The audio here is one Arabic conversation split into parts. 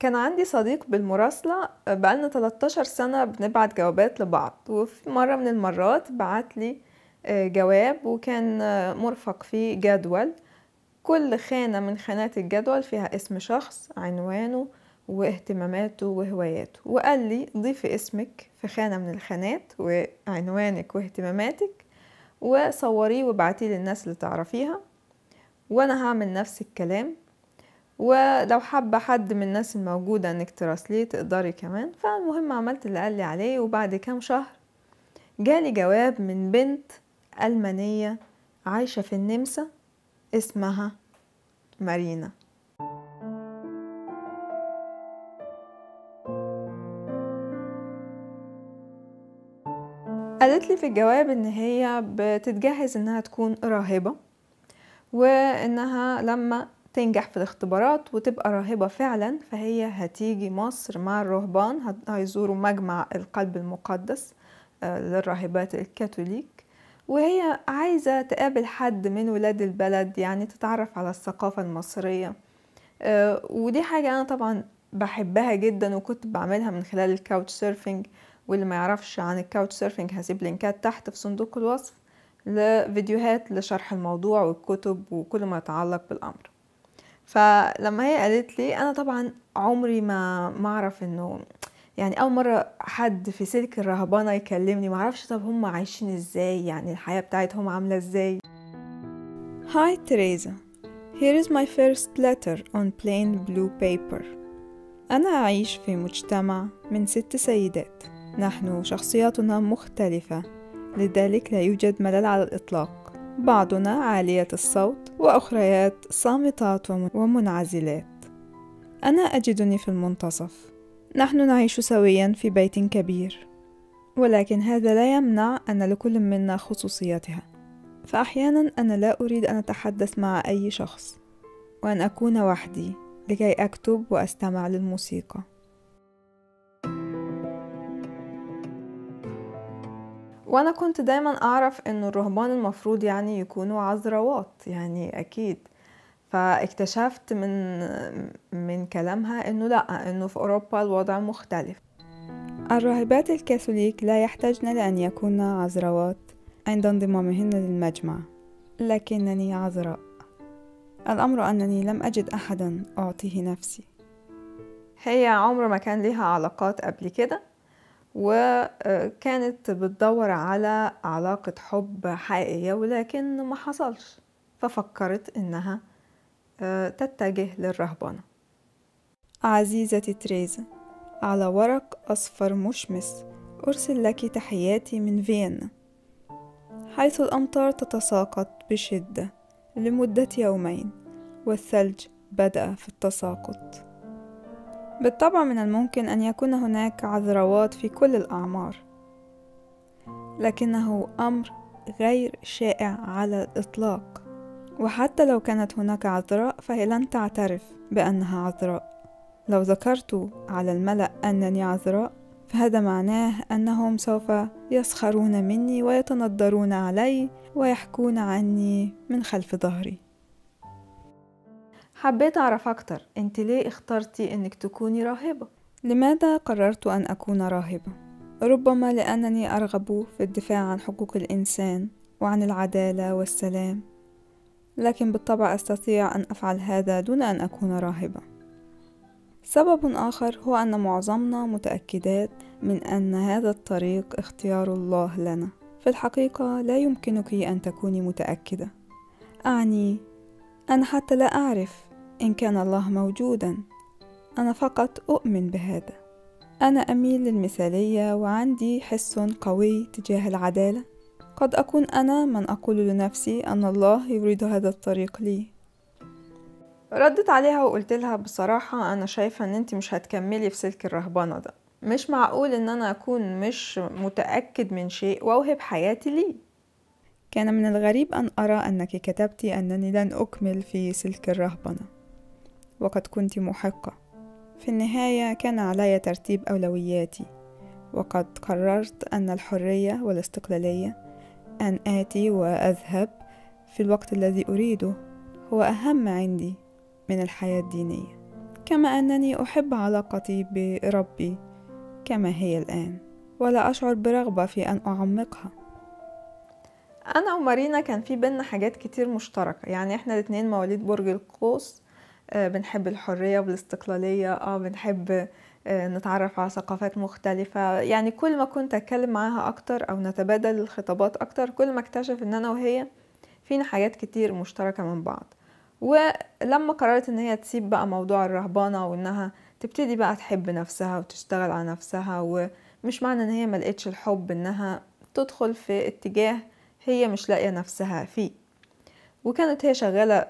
كان عندي صديق بالمراسلة بقالنا 13 سنة بنبعت جوابات لبعض، وفي مرة من المرات بعتلي جواب وكان مرفق فيه جدول، كل خانة من خانات الجدول فيها اسم شخص، عنوانه واهتماماته وهواياته، وقال لي ضيفي اسمك في خانة من الخانات وعنوانك واهتماماتك وصوريه وابعتيه للناس اللي تعرفيها، وانا هعمل نفس الكلام، ولو حابة حد من الناس الموجودة انك تراسليه تقدري كمان. فالمهم عملت اللي قال لي عليه، وبعد كام شهر جالي جواب من بنت ألمانية عايشة في النمسا اسمها مارينا. قالت لي في الجواب ان هي بتتجهز انها تكون راهبة، وانها لما تنجح في الاختبارات وتبقى راهبة فعلا فهي هتيجي مصر مع الرهبان، هيزوروا مجمع القلب المقدس للراهبات الكاثوليك، وهي عايزة تقابل حد من ولاد البلد يعني تتعرف على الثقافة المصرية، ودي حاجة أنا طبعا بحبها جدا وكنت بعملها من خلال الكاوتش سيرفينج. واللي ما يعرفش عن الكاوتش سيرفينج هسيب لينكات تحت في صندوق الوصف لفيديوهات لشرح الموضوع والكتب وكل ما يتعلق بالأمر. فلما هي قالت لي، أنا طبعا عمري ما أعرف إنه يعني أول مرة حد في سلك الرهبانة يكلمني، ما أعرفش طب هم عايشين إزاي، يعني الحياة بتاعتهم عاملة إزاي. Hi Teresa, here is my first letter on plain blue paper. أنا أعيش في مجتمع من 6 سيدات، نحن شخصياتنا مختلفة لذلك لا يوجد ملل على الإطلاق، بعضنا عاليات الصوت وأخريات صامتات ومنعزلات. أنا أجدني في المنتصف، نحن نعيش سويا في بيت كبير، ولكن هذا لا يمنع أن لكل منا خصوصياتها، فأحيانا أنا لا أريد أن أتحدث مع أي شخص وأن أكون وحدي لكي أكتب وأستمع للموسيقى. وأنا كنت دايما أعرف أن الرهبان المفروض يعني يكونوا عذراوات يعني أكيد، فاكتشفت من كلامها أنه لأ، أنه في أوروبا الوضع مختلف. الراهبات الكاثوليك لا يحتاجن لأن يكون عذراوات عند انضمامهن للمجمع، لكنني عذراء. الأمر أنني لم أجد أحدا أعطيه نفسي. هي عمر ما كان لها علاقات قبل كده، وكانت بتدور على علاقة حب حقيقية ولكن ما حصلش، ففكرت إنها تتجه للرهبانة. عزيزتي تريزا، على ورق أصفر مشمس أرسل لك تحياتي من فيينا، حيث الأمطار تتساقط بشدة لمدة يومين والثلج بدأ في التساقط. بالطبع من الممكن أن يكون هناك عذراوات في كل الأعمار، لكنه أمر غير شائع على الإطلاق، وحتى لو كانت هناك عذراء فهي لن تعترف بأنها عذراء. لو ذكرت على الملأ أنني عذراء فهذا معناه أنهم سوف يسخرون مني ويتنضرون علي ويحكون عني من خلف ظهري. حبيت أعرف أكتر، أنت ليه اخترتي أنك تكوني راهبة؟ لماذا قررت أن أكون راهبة؟ ربما لأنني أرغب في الدفاع عن حقوق الإنسان وعن العدالة والسلام، لكن بالطبع أستطيع أن أفعل هذا دون أن أكون راهبة. سبب آخر هو أن معظمنا متأكدات من أن هذا الطريق اختيار الله لنا. في الحقيقة لا يمكنك أن تكوني متأكدة، أعني أنا حتى لا أعرف إن كان الله موجودا، أنا فقط أؤمن بهذا. أنا أميل للمثالية وعندي حس قوي تجاه العدالة، قد أكون أنا من أقول لنفسي أن الله يريد هذا الطريق لي. ردت عليها وقلت لها بصراحة أنا شايفة أن أنت مش هتكملي في سلك الرهبانة ده، مش معقول أن أنا أكون مش متأكد من شيء وأوهب حياتي ليه. كان من الغريب أن أرى أنك كتبتي أنني لن أكمل في سلك الرهبنة، وقد كنت محقة. في النهاية كان علي ترتيب أولوياتي، وقد قررت أن الحرية والاستقلالية، أن آتي وأذهب في الوقت الذي أريده، هو أهم عندي من الحياة الدينية. كما أنني أحب علاقتي بربي كما هي الآن، ولا أشعر برغبة في أن أعمقها. أنا ومارينا كان في بينا حاجات كتير مشتركة، يعني إحنا الاتنين مواليد برج القوس، بنحب الحرية والاستقلالية، بنحب نتعرف على ثقافات مختلفة. يعني كل ما كنت أتكلم معاها أكتر أو نتبادل الخطابات أكتر، كل ما اكتشف إن أنا وهي فينا حاجات كتير مشتركة من بعض. ولما قررت إن هي تسيب بقى موضوع الرهبانة وإنها تبتدي بقى تحب نفسها وتشتغل على نفسها، ومش معنى إن هي ملقتش الحب إنها تدخل في اتجاه هي مش لاقية نفسها فيه. وكانت هي شغالة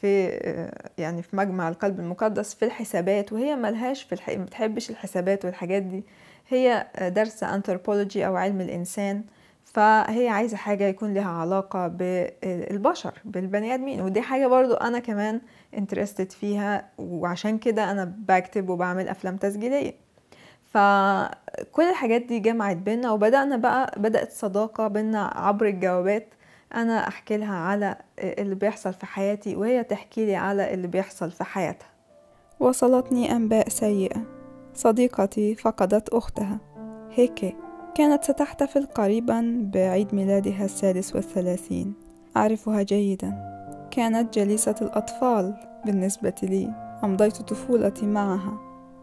في مجمع القلب المقدس في الحسابات، وهي ملهاش ما بتحبش الحسابات والحاجات دي. هي دارسة أنثروبولوجي أو علم الإنسان، فهي عايزة حاجة يكون لها علاقة بالبشر بالبني آدمين، ودي حاجة برضو أنا كمان انترستد فيها، وعشان كده أنا بكتب وبعمل أفلام تسجيلية. فكل الحاجات دي جمعت بينا، وبدأنا بقى بدأت صداقة بينا عبر الجوابات. أنا أحكي لها على اللي بيحصل في حياتي، وهي تحكي لي على اللي بيحصل في حياتها. وصلتني أنباء سيئة. صديقتي فقدت أختها هيكي، كانت ستحتفل قريبا بعيد ميلادها 36. أعرفها جيدا، كانت جليسة الأطفال بالنسبة لي، أمضيت طفولتي معها،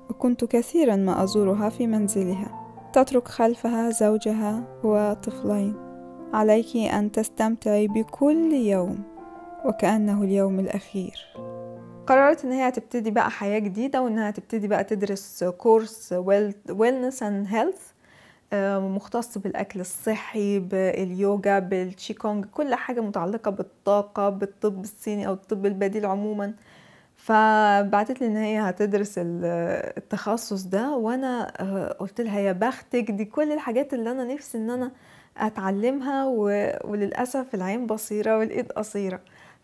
وكنت كثيرا ما أزورها في منزلها. تترك خلفها زوجها وطفلين. عليك أن تستمتعي بكل يوم وكأنه اليوم الأخير. قررت إن هي هتبتدي بقى حياة جديدة، وإنها هتبتدي بقى تدرس كورس wellness and health مختص بالأكل الصحي، باليوجا، بالتشيكونج، كل حاجة متعلقة بالطاقة، بالطب الصيني أو الطب البديل عموما. فبعتت لي ان هي هتدرس التخصص ده، وانا قلت لها يا بختك، دي كل الحاجات اللي انا نفسي ان انا اتعلمها، وللاسف العين بصيره والايد قصيره.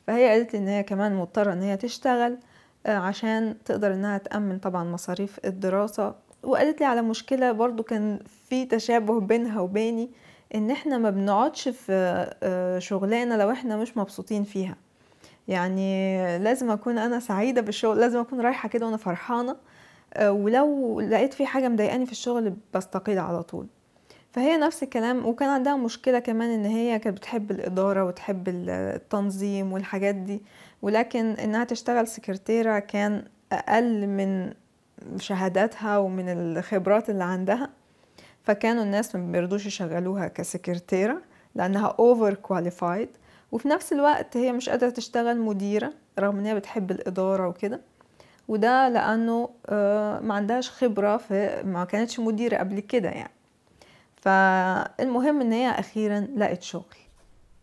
فهي قالت لي ان هي كمان مضطره ان هي تشتغل عشان تقدر انها تامن طبعا مصاريف الدراسه. وقالت لي على مشكله برضو كان في تشابه بينها وبيني، ان احنا ما بنقعدش في شغلانه لو احنا مش مبسوطين فيها. يعني لازم أكون أنا سعيدة بالشغل، لازم أكون رايحة كده وأنا فرحانة، ولو لقيت في حاجة مضايقاني في الشغل بستقيل على طول. فهي نفس الكلام، وكان عندها مشكلة كمان إن هي كانت بتحب الإدارة وتحب التنظيم والحاجات دي، ولكن إنها تشتغل سكرتيرة كان أقل من شهاداتها ومن الخبرات اللي عندها، فكانوا الناس ما بيرضوش يشغلوها كسكرتيرة لأنها أوفر كواليفايد. وفي نفس الوقت هي مش قادرة تشتغل مديرة رغم انها بتحب الإدارة وكده، وده لأنه ما عندهاش خبرة، ما كانتش مديرة قبل كده يعني. فالمهم ان هي أخيرا لقت شغل.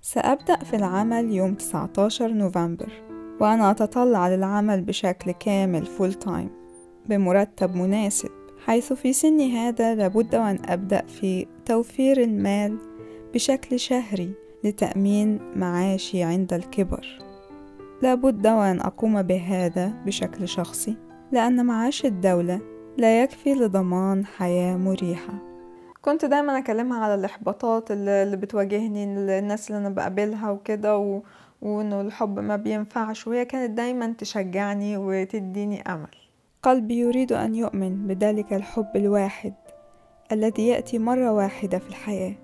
سأبدأ في العمل يوم 19 نوفمبر، وأنا أتطلع للعمل بشكل كامل فول تايم بمرتب مناسب، حيث في سني هذا لابد أن أبدأ في توفير المال بشكل شهري لتأمين معاشي عند الكبر. لابد وأن أقوم بهذا بشكل شخصي، لأن معاش الدولة لا يكفي لضمان حياة مريحة. كنت دايما أكلمها على الإحباطات اللي بتواجهني، الناس اللي أنا بقابلها وكده، وإنه الحب ما بينفعش، وهي كانت دايما تشجعني وتديني أمل. قلبي يريد أن يؤمن بذلك الحب الواحد الذي يأتي مرة واحدة في الحياة.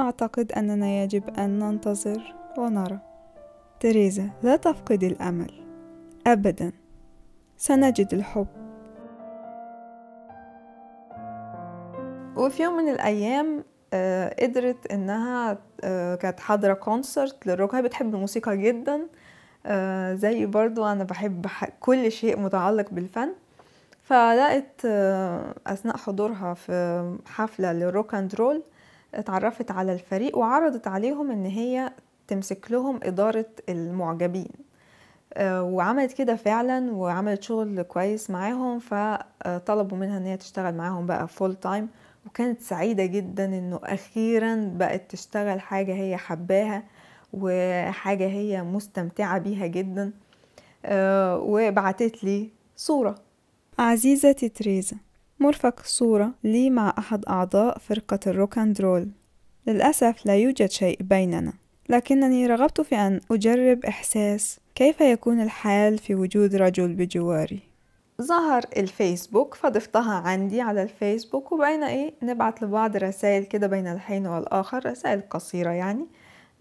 أعتقد أننا يجب أن ننتظر ونرى. تريزا، لا تفقدي الأمل أبدا، سنجد الحب. وفي يوم من الأيام قدرت أنها كانت حاضرة كونسرت للركوع. هي بتحب الموسيقى جدا زي برضو أنا بحب كل شيء متعلق بالفن. فلقت أثناء حضورها في حفلة للروك اند رول اتعرفت على الفريق، وعرضت عليهم ان هي تمسك لهم ادارة المعجبين، وعملت كده فعلا، وعملت شغل كويس معاهم. فطلبوا منها ان هي تشتغل معاهم بقى فول تايم، وكانت سعيدة جدا انه اخيرا بقت تشتغل حاجة هي حباها وحاجة هي مستمتعة بيها جدا. وبعتت لي صورة. عزيزتي تريزا، مرفق صورة لي مع أحد أعضاء فرقة الروك اند رول. للأسف لا يوجد شيء بيننا، لكنني رغبت في أن أجرب إحساس كيف يكون الحال في وجود رجل بجواري. ظهر الفيسبوك فضفتها عندي على الفيسبوك، وبقينا ايه نبعت لبعض رسائل كده بين الحين والاخر، رسائل قصيرة يعني،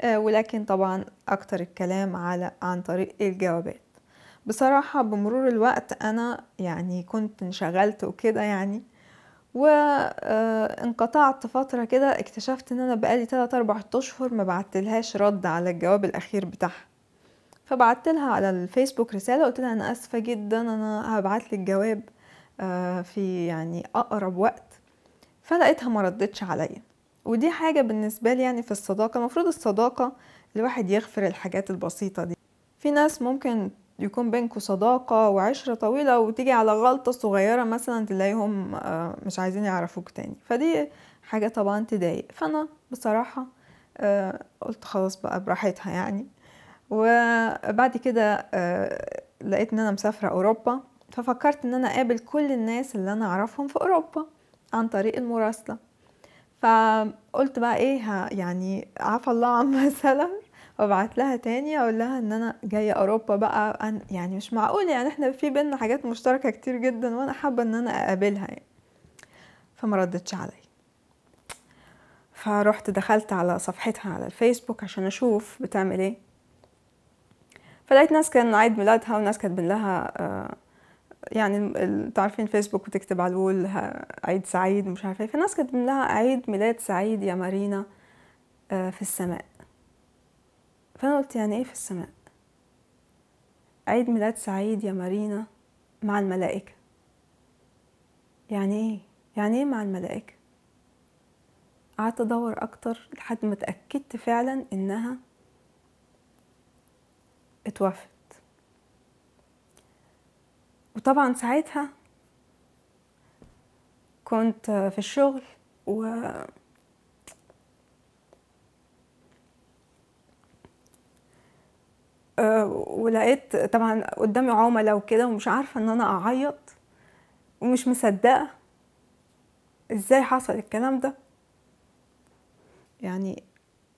ولكن طبعا اكتر الكلام عن طريق الجوابات. بصراحة بمرور الوقت انا يعني كنت انشغلت وكده يعني، وانقطعت فترة كده. اكتشفت ان انا بقالي 3-4 اشهر ما بعتلهاش رد على الجواب الاخير بتاعها. فبعتلها على الفيسبوك رسالة قلت لها انا اسفة جدا، انا هبعتلك جواب في يعني اقرب وقت. فلقيتها ما ردتش عليا، ودي حاجة بالنسبة لي يعني في الصداقة، المفروض الصداقة الواحد يغفر الحاجات البسيطة دي. في ناس ممكن يكون بينكم صداقة وعشرة طويلة وتيجي على غلطة صغيرة مثلا تلاقيهم مش عايزين يعرفوك تاني، فدي حاجة طبعا تضايق. فأنا بصراحة قلت خلاص بقى براحتها يعني. وبعد كده لقيت ان انا مسافرة اوروبا، ففكرت ان انا اقابل كل الناس اللي انا اعرفهم في اوروبا عن طريق المراسلة. فقلت بقى ايه يعني عفى الله عما سلف، وابعت لها تاني اقول لها ان انا جايه اوروبا بقى، يعني مش معقول يعني احنا في بينا حاجات مشتركه كتير جدا وانا حابه ان انا اقابلها يعني. فما ردتش عليا، فروحت دخلت على صفحتها على الفيسبوك عشان اشوف بتعمل ايه. فلقيت ناس كان عيد ميلادها وناس كاتبين لها يعني انتوا عارفين فيسبوك بتكتب على الوول عيد سعيد مش عارفه ايه، فناس كاتبين لها عيد ميلاد سعيد يا مارينا في السماء. فانا قلت يعني ايه في السماء؟ عيد ميلاد سعيد يا مارينا مع الملائكه، يعني ايه؟ يعني ايه مع الملائكه؟ قعدت ادور اكتر لحد ما اتاكدت فعلا انها اتوفت. وطبعا ساعتها كنت في الشغل، و ولقيت طبعا قدامي عملاء وكده، ومش عارفه ان انا اعيط ومش مصدقه ازاي حصل الكلام ده. يعني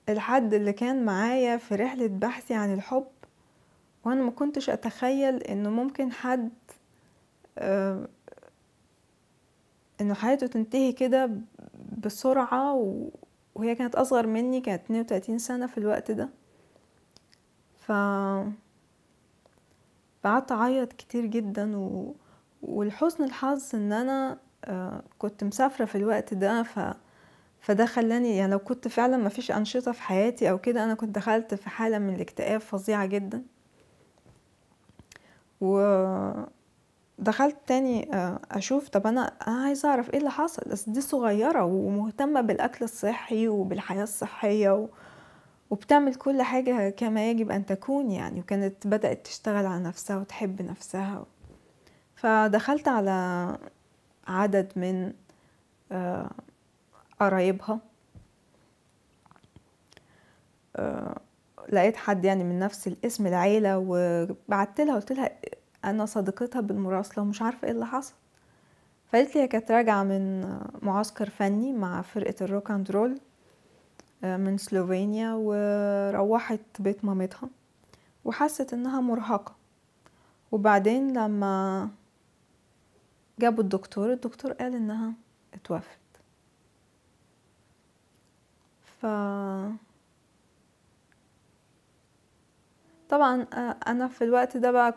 الحد اللي كان معايا في رحله بحثي عن الحب، وانا ما كنتش اتخيل انه ممكن حد انه حياته تنتهي كده بسرعه، وهي كانت اصغر مني، كانت 32 سنه في الوقت ده. فقعدت اعيط كتير جدا، ولحسن الحظ ان انا كنت مسافره في الوقت ده، فده خلاني يعني لو كنت فعلا ما فيش انشطه في حياتي او كده انا كنت دخلت في حاله من الاكتئاب فظيعه جدا. ودخلت تاني اشوف طب انا عايزه اعرف ايه اللي حصل، بس دي صغيره ومهتمه بالاكل الصحي وبالحياه الصحيه وبتعمل كل حاجة كما يجب أن تكون يعني، وكانت بدأت تشتغل على نفسها وتحب نفسها. فدخلت على عدد من قرايبها، لقيت حد يعني من نفس الاسم العيلة، وبعتلها قلتلها أنا صديقتها بالمراسلة ومش عارفة إيه اللي حصل. فقالت لي هي كانت راجعة من معسكر فني مع فرقة الروك اند رول من سلوفينيا، وروحت بيت مامتها وحست انها مرهقة. وبعدين لما جابوا الدكتور، الدكتور قال انها اتوفت. طبعا انا في الوقت ده بقى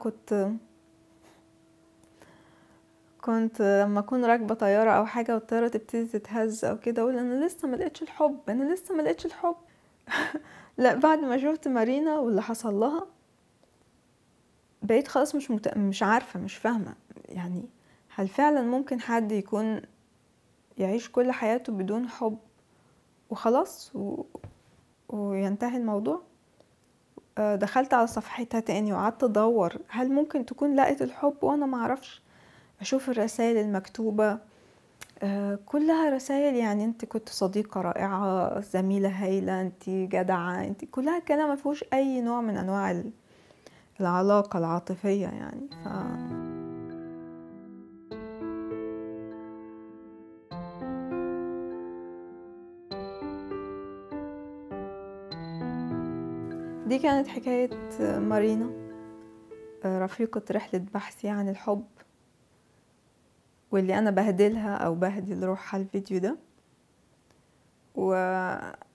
كنت لما اكون راكبه طياره او حاجه والطياره تبتدي تتهز او كده اقول انا لسه ما لقيتش الحب، انا لسه ما لقيتش الحب. لا، بعد ما شفت مارينا واللي حصل لها بقيت خلاص مش عارفه، مش فاهمه يعني هل فعلا ممكن حد يكون يعيش كل حياته بدون حب وخلاص وينتهي الموضوع. دخلت على صفحتها تاني وقعدت ادور هل ممكن تكون لقيت الحب وانا ما اعرفش، اشوف الرسائل المكتوبة كلها رسائل يعني انت كنت صديقة رائعة، زميلة هايلة، انت جدعة، انت كلها كلام مفيهوش اي نوع من انواع العلاقة العاطفية يعني. دي كانت حكاية مارينا رفيقة رحلة بحثي عن الحب، واللي أنا بهدلها أو بهدل روحها الفيديو ده.